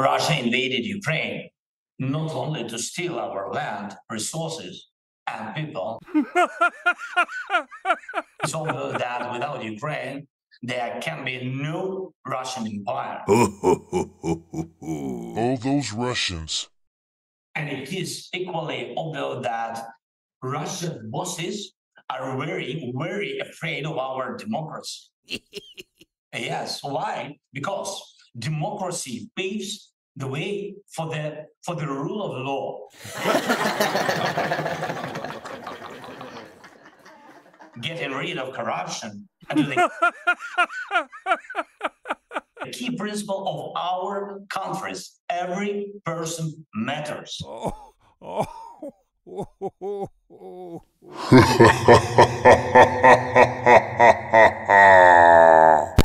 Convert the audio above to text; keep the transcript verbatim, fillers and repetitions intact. Russia invaded Ukraine not only to steal our land, resources, and people. It's obvious that without Ukraine, there can be no Russian empire. All those Russians. And it is equally obvious that Russian bosses are very, very afraid of our democracy. Yes, why? Because democracy paves the way for the for the rule of law. Getting rid of corruption and the key principle of our countries: every person matters. Oh, oh, oh, oh, oh, oh.